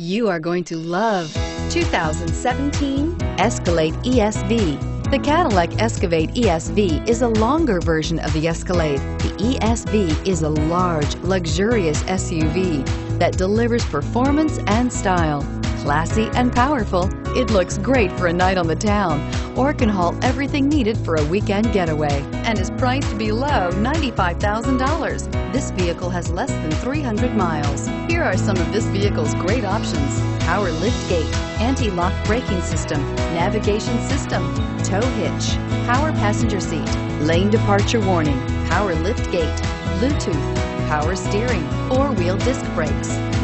You are going to love 2017 Escalade ESV. The Cadillac Escalade ESV is a longer version of the Escalade. The ESV is a large, luxurious SUV that delivers performance and style. Classy and powerful, it looks great for a night on the town or can haul everything needed for a weekend getaway and is priced below $95,000. This vehicle has less than 300 miles. Here are some of this vehicle's great options: power liftgate, anti-lock braking system, navigation system, tow hitch, power passenger seat, lane departure warning, power liftgate, Bluetooth, power steering, four-wheel disc brakes.